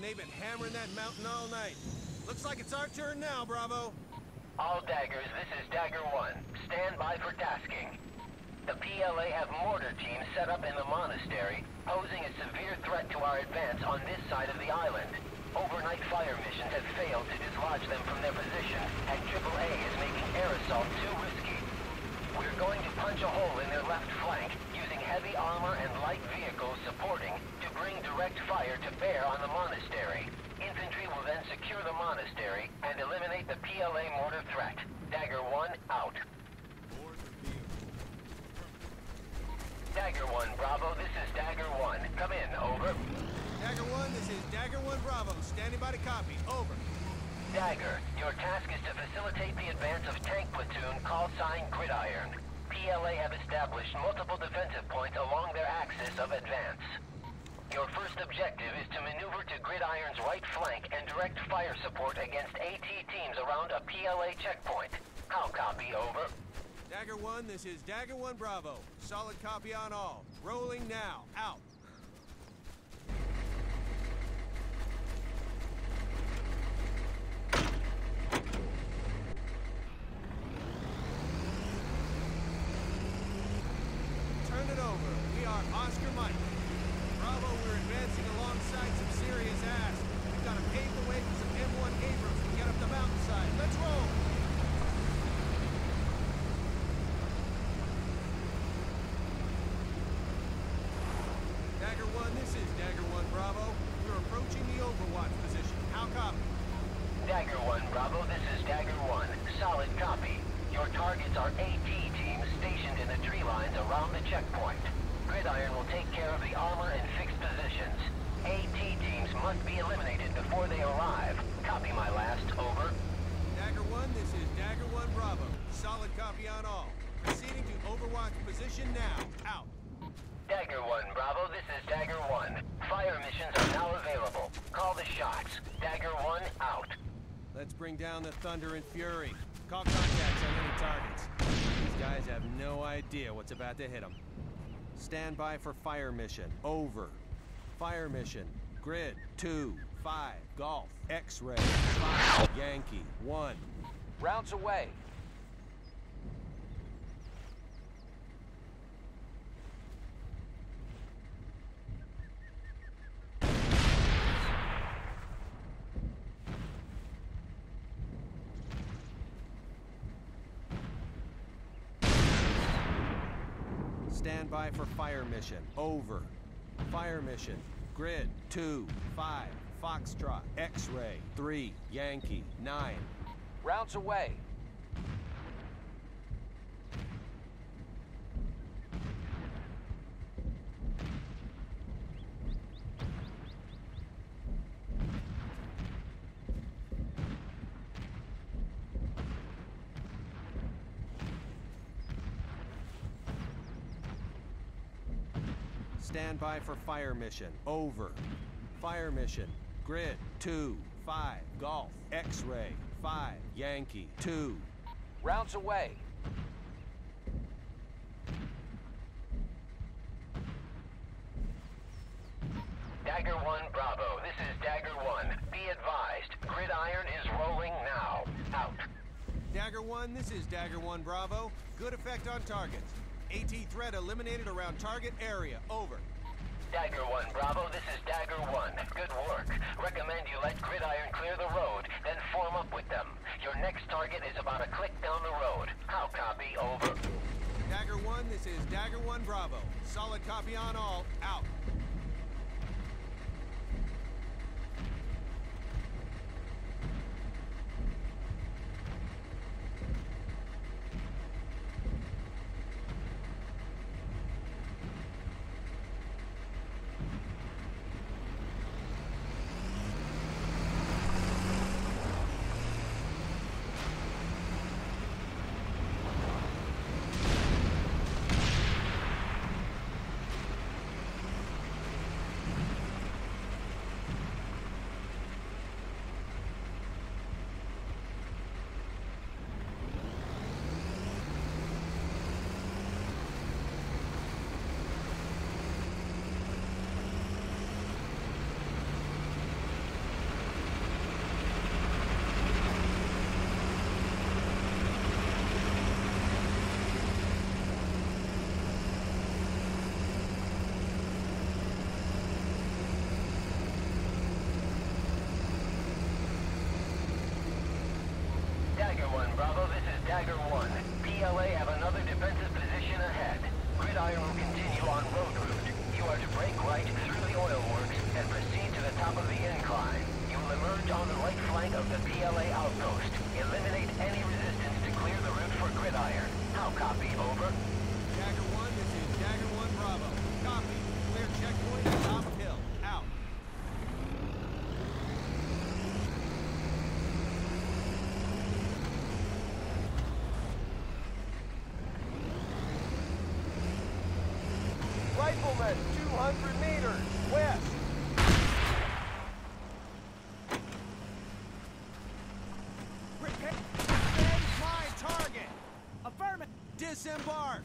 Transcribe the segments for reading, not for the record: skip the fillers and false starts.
man, they've been hammering that mountain all night. Looks like it's our turn now, Bravo. All daggers, this is Dagger 1. Stand by for tasking. The PLA have mortar teams set up in the monastery, posing a severe threat to our advance on this side of the island. Overnight fire missions have failed to dislodge them from their position, and AAA is making air assault too risky. We're going to punch a hole in their left flank, using heavy armor and light vehicles supporting, to bring direct fire to bear on the monastery. Infantry will then secure the monastery and eliminate the PLA mortar threat. Dagger 1, out. Dagger 1, Bravo, this is Dagger 1. Come in, over. Dagger 1, this is Dagger 1, Bravo. Standing by to copy, over. Dagger, your task is to facilitate the advance of tank platoon callsign Gridiron. PLA have established multiple defensive points along their axis of advance. Your first objective is to maneuver to Gridiron's right flank and direct fire support against AT teams around a PLA checkpoint. I'll copy, over. Dagger 1, this is Dagger 1, Bravo. Solid copy on all. Rolling now. Out. Turn it over. We are Oscar Mike. Bravo, we're advancing alongside some serious ass. We've got to pave the way for some M1 Abrams to get up the mountainside. Let's roll! This is Dagger 1, Bravo. We're approaching the Overwatch position. How copy? Dagger 1, Bravo. This is Dagger 1. Solid copy. Your targets are AT teams stationed in the tree lines around the checkpoint. Gridiron will take care of the armor and fixed positions. AT teams must be eliminated before they arrive. Copy my last. Over. Dagger 1, this is Dagger 1, Bravo. Solid copy on all. Proceeding to Overwatch position now. Out. Dagger 1, Bravo, this is Dagger 1. Fire missions are now available. Call the shots. Dagger 1, out. Let's bring down the thunder and fury. Call contacts on any targets. These guys have no idea what's about to hit them. Stand by for fire mission. Over. Fire mission. Grid 2, 5, Golf, X-Ray, 5, Yankee, 1. Rounds away. Stand by for fire mission. Over. Fire mission. Grid 2, 5, Foxtrot, X-Ray, 3, Yankee, 9. Rounds away. Stand by for fire mission. Over. Fire mission. Grid 2, 5, Golf, X-Ray, 5, Yankee, 2. Rounds away. Dagger 1, Bravo. This is Dagger 1. Be advised, Gridiron is rolling now. Out. Dagger 1, this is Dagger 1, Bravo. Good effect on targets. AT threat eliminated around target area. Over. Dagger 1, Bravo, this is Dagger 1. Good work. Recommend you let Gridiron clear the road, then form up with them. Your next target is about a click down the road. I'll copy, over. Dagger 1, this is Dagger 1, Bravo. Solid copy on all, out. Dagger 1. PLA have another defensive position ahead. Gridiron will continue on road route. You are to break right through the oil works and proceed to the top of the incline. You will emerge on the right flank of the PLA outpost. Eliminate any resistance to clear the route for Gridiron. How copy? Over. Dagger 1, this is Dagger 1 Bravo. Copy. Clear checkpoint at top of hill. Out. Rifleman, 200 meters west. Prepare to defend my target. Affirmative. Disembark.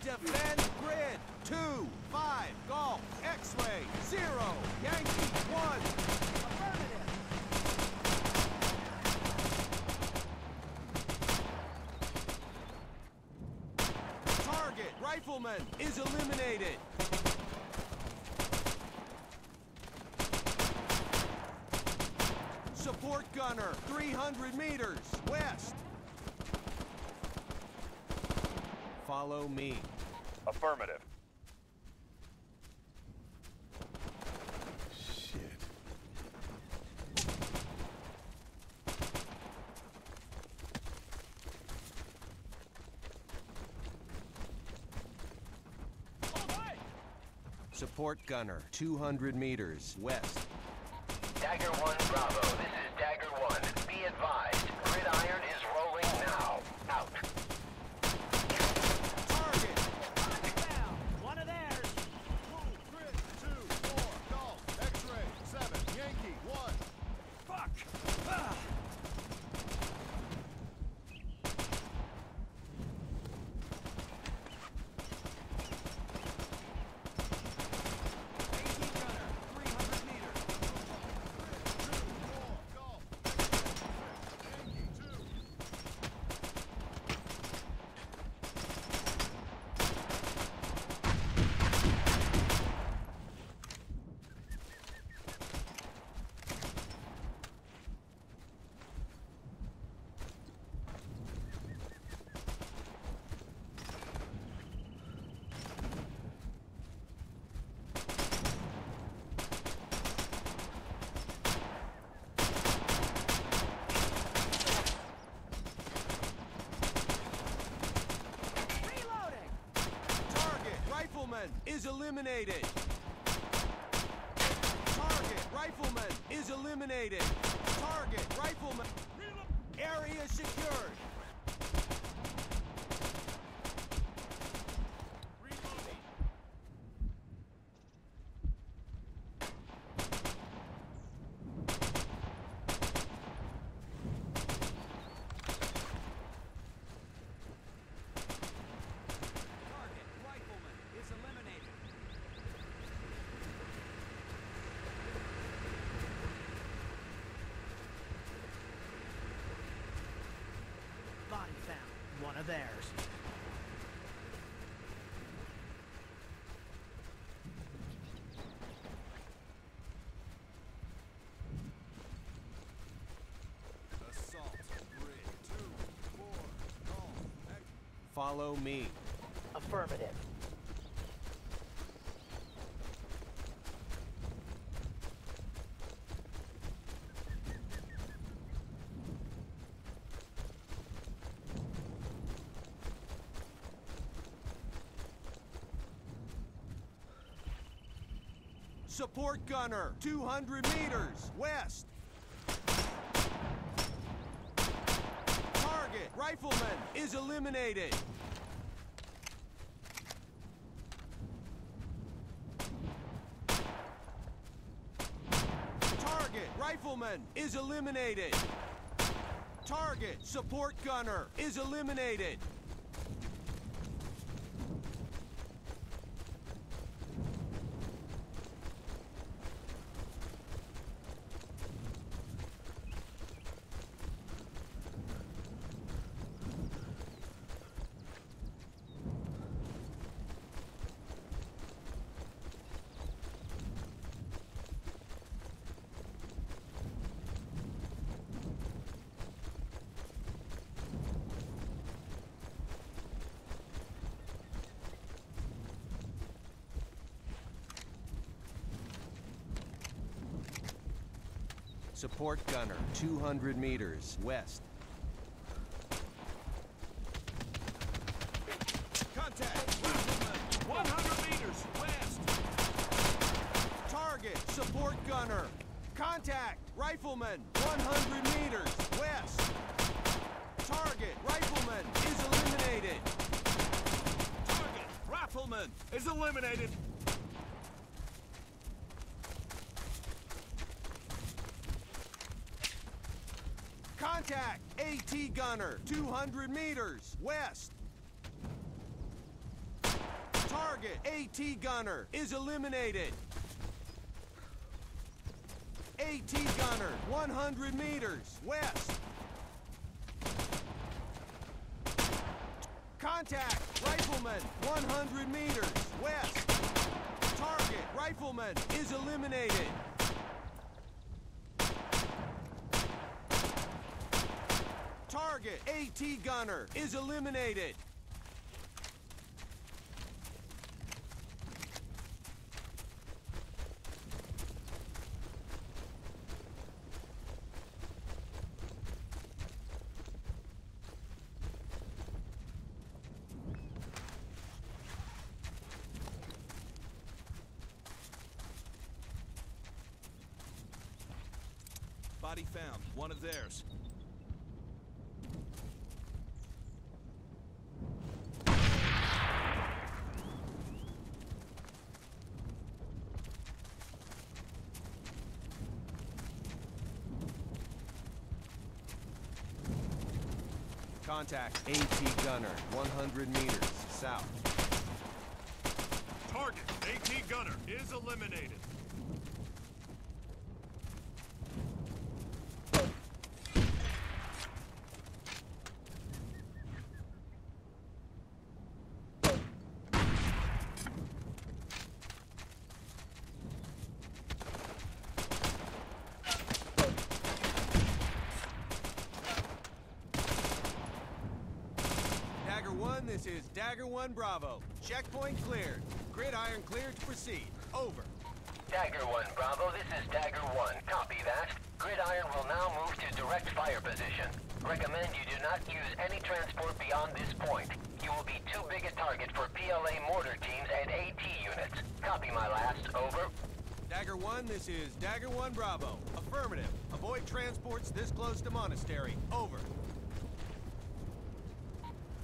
Defend grid 2-5. Golf. X-ray 0. Yankee 1. Affirmative. Rifleman is eliminated. Support gunner, 300 meters west. Follow me. Affirmative. Support gunner, 200 meters west. Dagger 1, Bravo. This is Dagger 1. Be advised, Gridiron is rolling now. Out. Target. Down. One of theirs. Move. Grid 2-4. Golf. X-ray 7. Yankee 1. Fuck. Ah. Is eliminated. Target rifleman is eliminated. Target rifleman. Area secured. Found one of theirs. Assault grid 2-4. Call. Follow me. Affirmative. Support gunner, 200 meters west. Target rifleman is eliminated. Target rifleman is eliminated. Target support gunner is eliminated. Support gunner, 200 meters west. Contact! 100 meters west! Target, support gunner. Contact, rifleman, 100 meters west. Target, rifleman is eliminated. Target, rifleman is eliminated. Contact, AT gunner, 200 meters west. Target, AT gunner is eliminated. AT gunner, 100 meters west. Contact, rifleman, 100 meters west. Target, rifleman is eliminated. Target, AT gunner is eliminated. Body found, one of theirs. Contact, AT gunner, 100 meters south. Target, AT gunner is eliminated. This is Dagger 1 Bravo. Checkpoint cleared. Gridiron cleared to proceed. Over. Dagger 1 Bravo, this is Dagger 1. Copy that. Gridiron will now move to direct fire position. Recommend you do not use any transport beyond this point. You will be too big a target for PLA mortar teams and AT units. Copy my last. Over. Dagger 1, this is Dagger 1 Bravo. Affirmative. Avoid transports this close to Monastery. Over.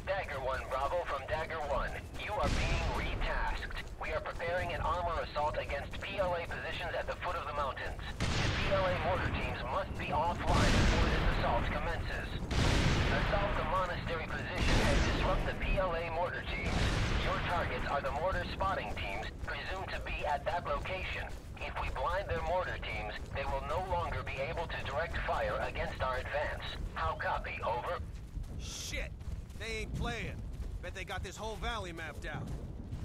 Dagger 1 Bravo from Dagger 1. You are being retasked. We are preparing an armor assault against PLA positions at the foot of the mountains. The PLA mortar teams must be offline before this assault commences. Assault the monastery position and disrupt the PLA mortar teams. Your targets are the mortar spotting teams, presumed to be at that location. If we blind their mortar teams, they will no longer be able to direct fire against our advance. How copy? Over. Shit! They ain't playing. Bet they got this whole valley mapped out.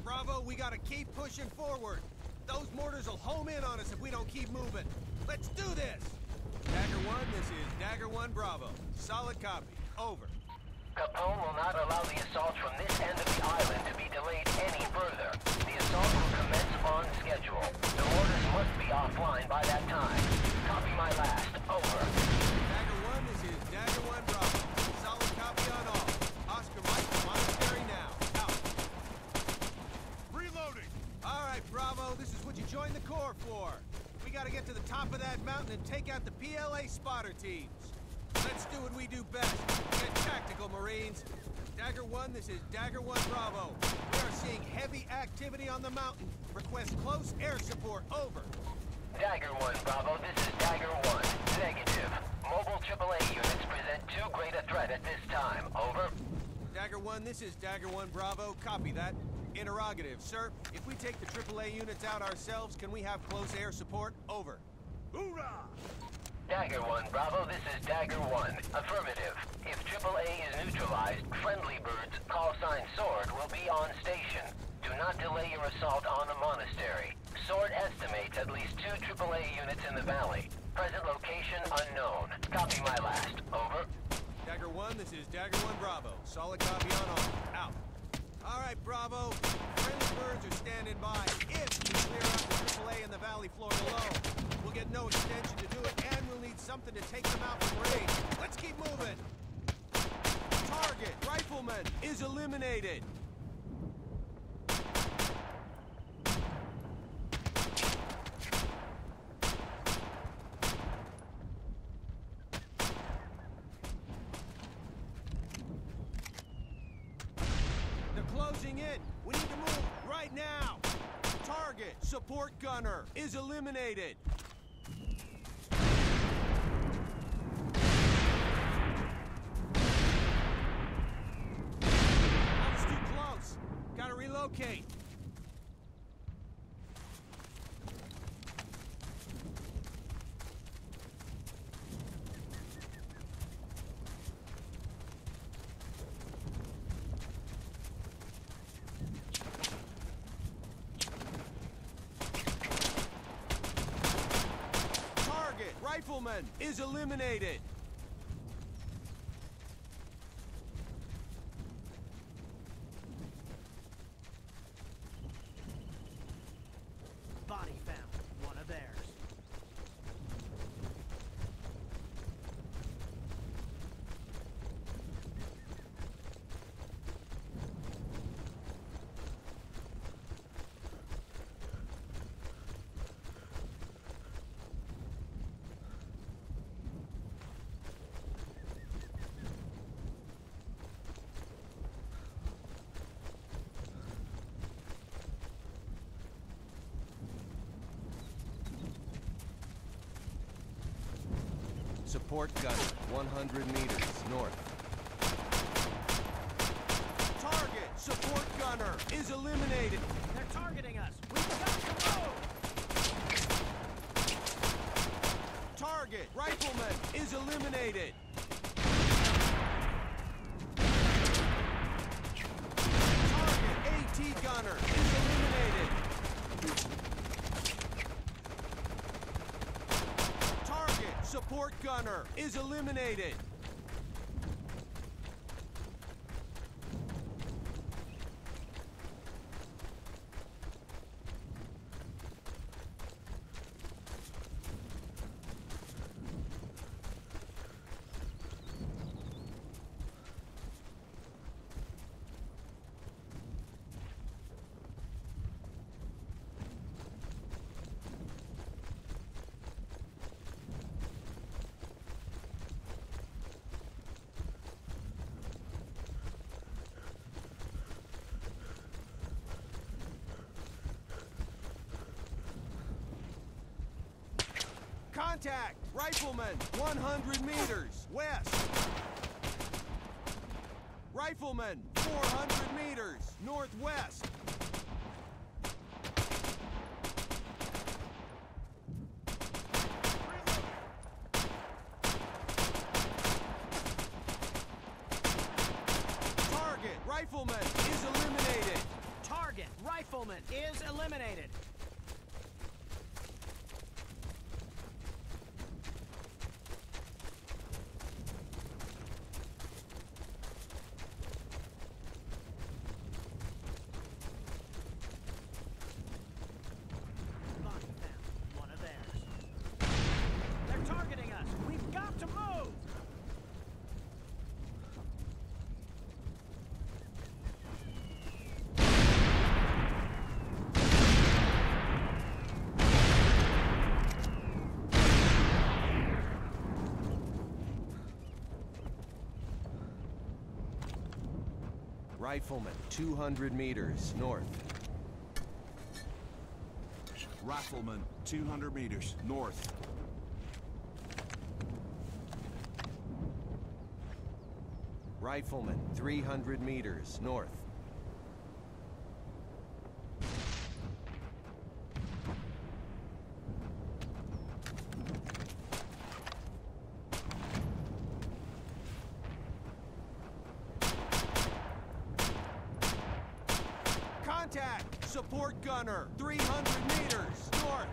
Bravo, we gotta keep pushing forward. Those mortars will home in on us if we don't keep moving. Let's do this! Dagger 1, this is Dagger 1 Bravo. Solid copy. Over. Capone will not allow the assault from this end of the island to be delayed any further. The assault will commence on schedule. The mortars must be offline by that time. Copy my last. Over. Dagger 1, this is Dagger 1 Bravo. Solid copy on all. Oscar Mike to Monastery now. Out. Reloading. All right, Bravo. This is what you joined the Corps for. We got to get to the top of that mountain and take out the PLA spotter teams. Let's do what we do best. Get tactical, Marines. Dagger 1, this is Dagger 1 Bravo. We are seeing heavy activity on the mountain. Request close air support. Over. Dagger 1 Bravo, this is Dagger 1. Negative. Mobile AAA units present too great a threat at this time. Over. Dagger 1, this is Dagger 1 Bravo. Copy that. Interrogative, sir. If we take the AAA units out ourselves, can we have close air support? Over. Hoorah! Dagger 1 Bravo, this is Dagger 1. Affirmative. If AAA is neutralized, friendly birds, call sign Sword, will be on station. Do not delay your assault on the monastery. Sword estimates at least 2 AAA units in the valley. Present location unknown. Copy my last. Over. Dagger 1, this is Dagger 1 Bravo. Solid copy on all. Out. All right, Bravo. Friendly birds are standing by. If you clear out the AAA in the valley floor below, we'll get no extension to do it, and we'll need some something to take them out from range. Let's keep moving. Target, rifleman, is eliminated. They're closing in. We need to move right now. Target, support gunner, is eliminated. Relocate. Target, rifleman, is eliminated. Support gun, 100 meters north. Target, support gunner, is eliminated. They're targeting us. We've got to move. Target, rifleman, is eliminated. Target, AT gunner, is eliminated. Support gunner is eliminated. Contact! Rifleman, 100 meters west. Rifleman, 400 meters northwest. Target, rifleman, is eliminated. Target, rifleman, is eliminated. Rifleman, 200 meters north. Rifleman, 200 meters north. Rifleman, 300 meters north. Contact! Support gunner, 300 meters north.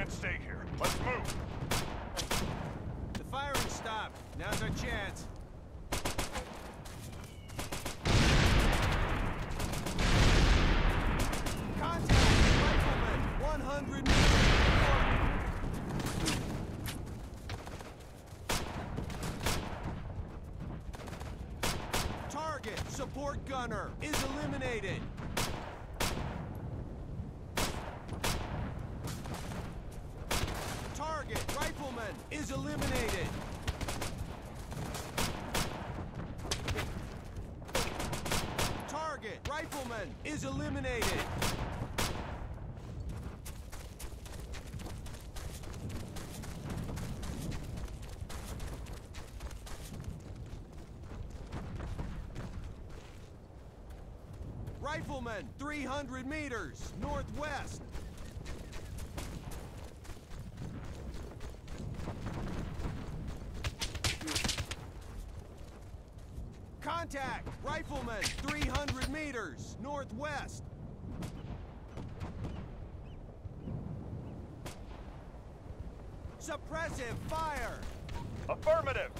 can't stay here. Let's move. The firing stopped. Now's our chance. Contact rifleman, 100 meters. Support gunner is eliminated. Target rifleman is eliminated. Target rifleman is eliminated. Rifleman, 300 meters, northwest. Contact, rifleman, 300 meters, northwest. Suppressive fire. Affirmative.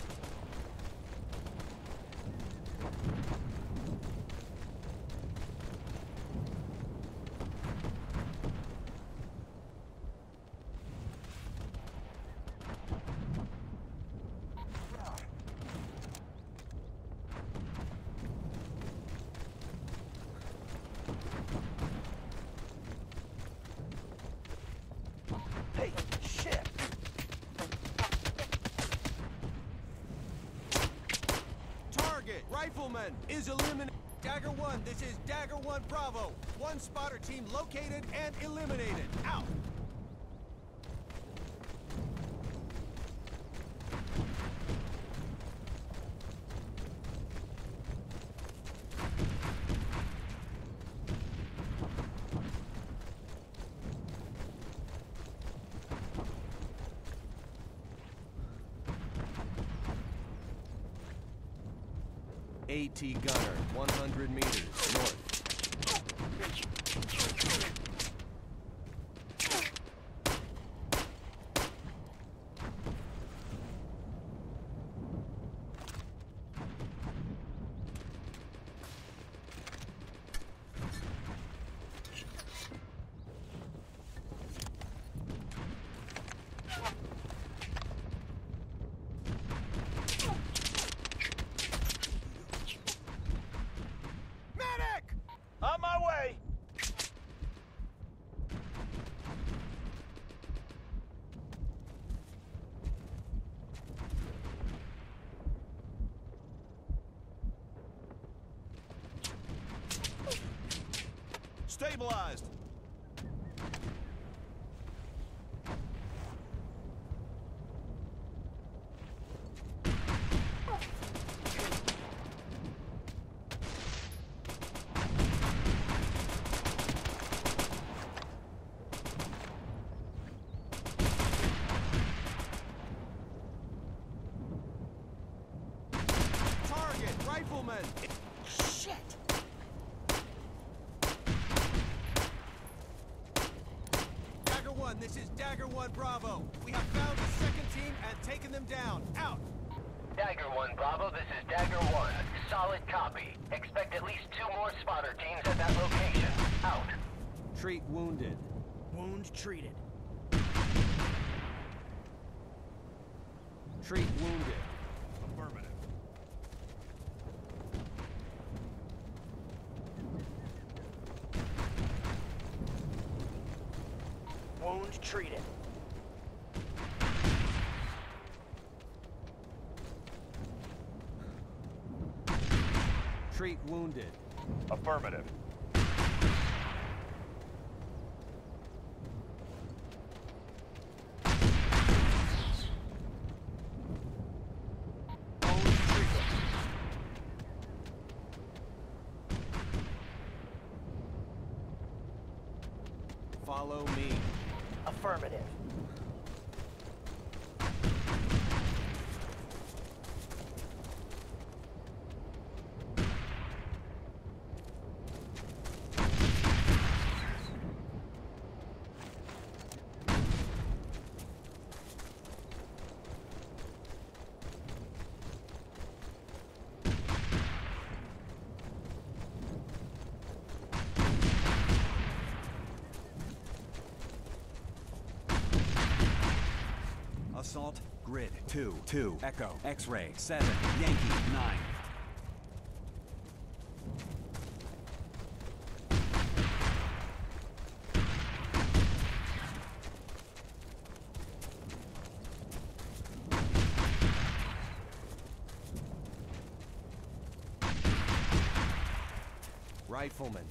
Rifleman is eliminated. Dagger 1, this is Dagger 1 Bravo. One spotter team located and eliminated. Out. AT gunner, 100 meters north. Stabilized. Target rifleman. Shit. This is Dagger 1 Bravo. We have found the second team and taken them down. Out! Dagger 1 Bravo, this is Dagger 1. Solid copy. Expect at least 2 more spotter teams at that location. Out. Treat wounded. Wound treated. Treat wounded. Affirmative. Wound treated. Treat wounded. Affirmative. Follow me. Affirmative. Salt, grid, 2, 2, echo, x-ray, 7, Yankee, 9. Rifleman.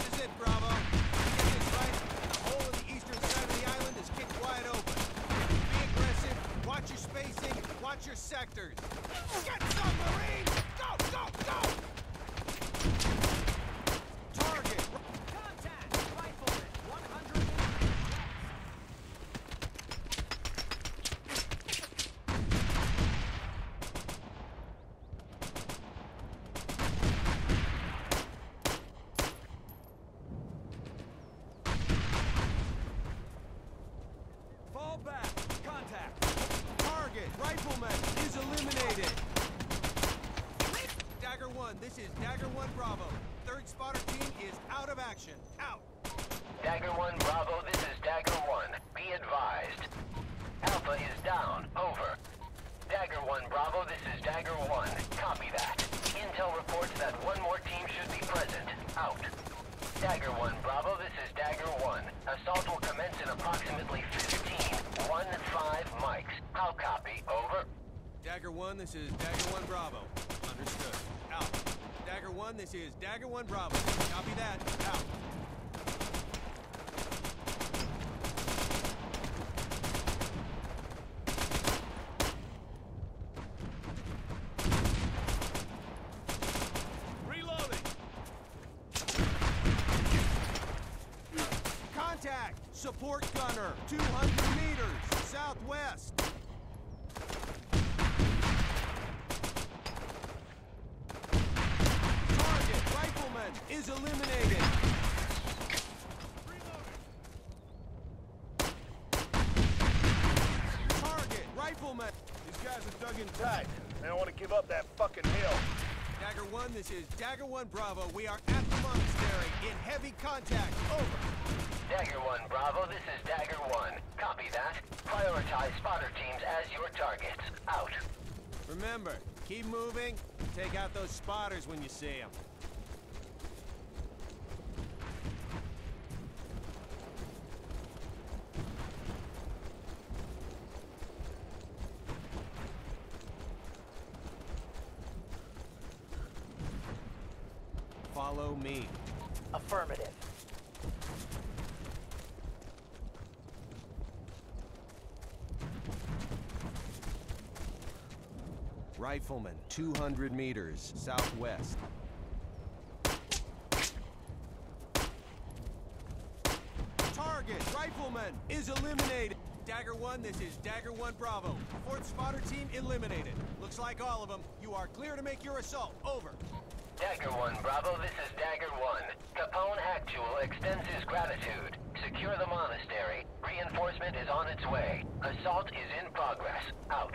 This is it, Bravo. Get this right, and the hole in the eastern side of the island is kicked wide open. Be aggressive, watch your spacing, watch your sectors. Get some, Marines! Go, go, go! Target! Contact! Rifleman, 100. Back. Contact. Target. Rifleman is eliminated. Dagger 1, this is Dagger 1 Bravo. Third spotter team is out of action. Out. Dagger 1 Bravo, this is Dagger 1. Be advised. Alpha is down. Over. Dagger 1 Bravo, this is Dagger 1. Copy that. Intel reports that one more team should be present. Out. Dagger 1 Bravo, this is Dagger 1. Assault will commence in approximately 15, 15 mics. I'll copy. Over. Dagger 1, this is Dagger 1 Bravo. Understood. Out. Dagger 1, this is Dagger 1 Bravo. Copy that. Out. Support gunner, 200 meters, southwest. Target, rifleman, is eliminated. Reloading. Target, rifleman. These guys are dug in tight. They don't want to give up that fucking hill. Dagger 1, this is Dagger 1 Bravo. We are at the monastery in heavy contact. Over. Dagger 1 Bravo, this is Dagger 1. Copy that. Prioritize spotter teams as your targets. Out. Remember, keep moving, take out those spotters when you see them. Follow me. Affirmative. Rifleman, 200 meters, southwest. Target, rifleman, is eliminated. Dagger 1, this is Dagger 1 Bravo. Fourth spotter team eliminated. Looks like all of them. You are clear to make your assault. Over. Dagger 1 Bravo, this is Dagger 1. Capone Actual extends his gratitude. Secure the monastery. Reinforcement is on its way. Assault is in progress. Out.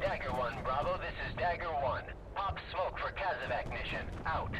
Dagger 1 Bravo, this is Dagger 1. Pop smoke for Kazavak mission. Out.